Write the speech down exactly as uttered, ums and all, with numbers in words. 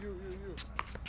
You, you, you.